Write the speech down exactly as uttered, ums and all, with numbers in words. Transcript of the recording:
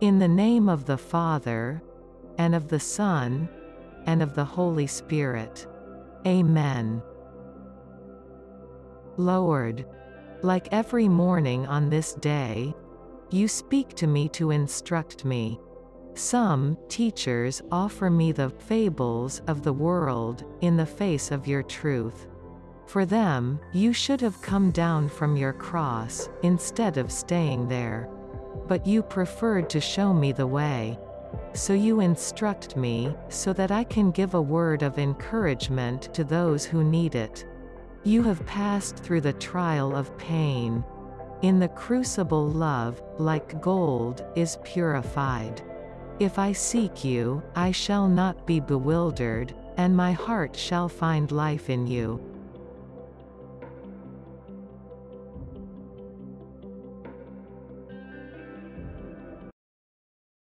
In the name of the Father, and of the Son, and of the Holy Spirit. Amen. Lord, like every morning on this day, you speak to me to instruct me. Some teachers offer me the fables of the world in the face of your truth. For them, you should have come down from your cross, instead of staying there. But you preferred to show me the way. So you instruct me, so that I can give a word of encouragement to those who need it. You have passed through the trial of pain. In the crucible love, like gold, is purified. If I seek you, I shall not be bewildered, and my heart shall find life in you.